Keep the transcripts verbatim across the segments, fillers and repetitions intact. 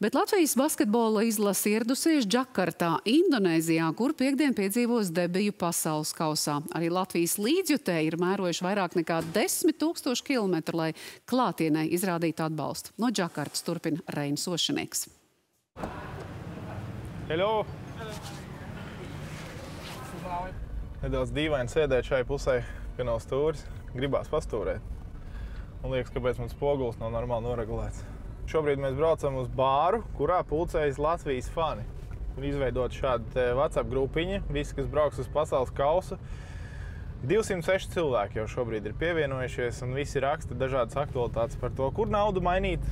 Bet Latvijas basketbola izlase ieradusies Džakartā, Indonēzijā, kur piekdien piedzīvos debiju pasaules kausā. Arī Latvijas līdzjutēji ir mērojuši vairāk nekā desmit tūkstoši kilometru, lai klātienē izrādītu atbalstu. No Džakartas turpina Reinis Ošenieks. Hello! Nedaudz dīvaini sēdēt šai pusē, ka nav stūris. Gribās pastūrēt. Un liekas, kāpēc mums poguls nav normāli noregulēts. Šobrīd mēs braucam uz bāru, kurā pulcējas Latvijas fani. Un izveidot šādu WhatsApp grupiņu, visi, kas brauks uz pasaules kausu. divsimt seši cilvēki jau šobrīd ir pievienojušies, un visi raksta dažādas aktualitātes par to, kur naudu mainīt,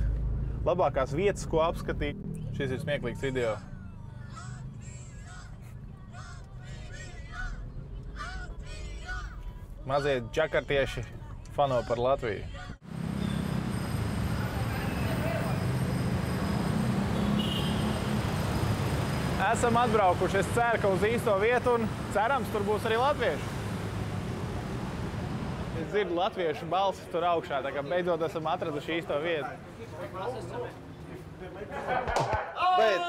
labākās vietas, ko apskatīt. Šis ir smieklīgs video. Mazie džakartieši fano par Latviju. Esam atbraukuši. Es ceru, ka uz īsto vietu, un cerams, tur būs arī latvieši. Es dzirdu latviešu balsis tur augšā, tā kā beidzot esam atraduši īsto vietu. Bet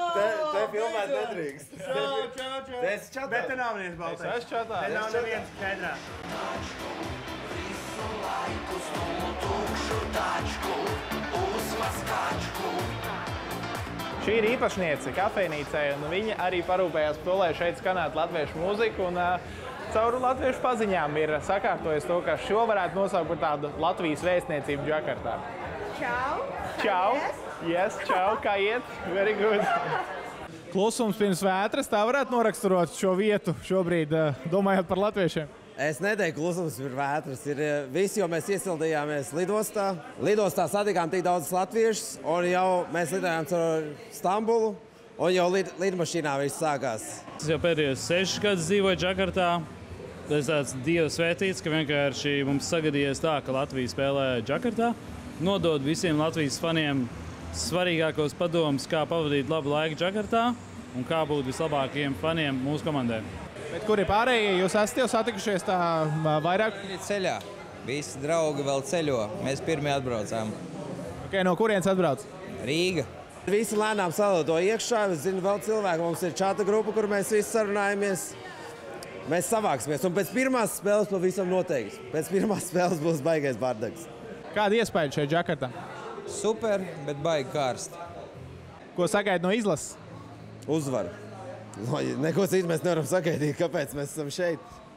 te filmēt nedrīkst. Te esi čatā. Bet te nav neviens baltais. Es čatā. Te nav neviens čatrā. Visu laiku stūlu tukšu tačku, uzmas kačku. Šī ir īpašniece kafejnīcē, un viņa arī parūpējās par to, lai šeit skanētu latviešu mūziku. Un caur latviešu paziņām ir sakārtojas to, ka šo varētu nosaukt par tādu Latvijas vēstniecību Džakartā. Čau. Čau. Yes, čau, kā iet? Very good. Klusums pirms vētras, tā varētu noraksturot šo vietu šobrīd, domājot par latviešiem? Es neteiktu, klusums pirms vētras ir visi, jo mēs iesildījāmies lidostā. Lidostā satikām tik daudz latviešus, un jau mēs lidojām caur Stambulu, un jau lid, lidmašīnā viss sākās. Es jau pēdējos sešus gadus dzīvoju Džakartā. Es tāds Dieva svētīts, ka vienkārši mums sagadījies tā, ka Latvija spēlē Džakartā. Nodod visiem Latvijas faniem svarīgākos padomus, kā pavadīt labu laiku Džakartā un kā būt vislabākajiem faniem mūsu komandē. Bet kuri pārējie? Jūs esat jau satikušies tā vairāk? Viņi ceļā. Visi draugi vēl ceļo. Mēs pirmie atbraucām. Ok, no kurienes atbrauc? Rīga. Visi lēnām salido iekšā. Es zinu, vēl cilvēki. Mums ir čata grupa, kur mēs visi sarunājamies. Mēs savāksimies. Un pēc pirmās spēles pavisam noteikti. Pēc pirmās spēles būs baigais bardags. Kāda iespēja šeit Džakartā? Super, bet baigi karsti. Ko sagaidi no izlases? Uzvaru. Neko citu mēs nevaram sagaidīt, kāpēc mēs esam šeit.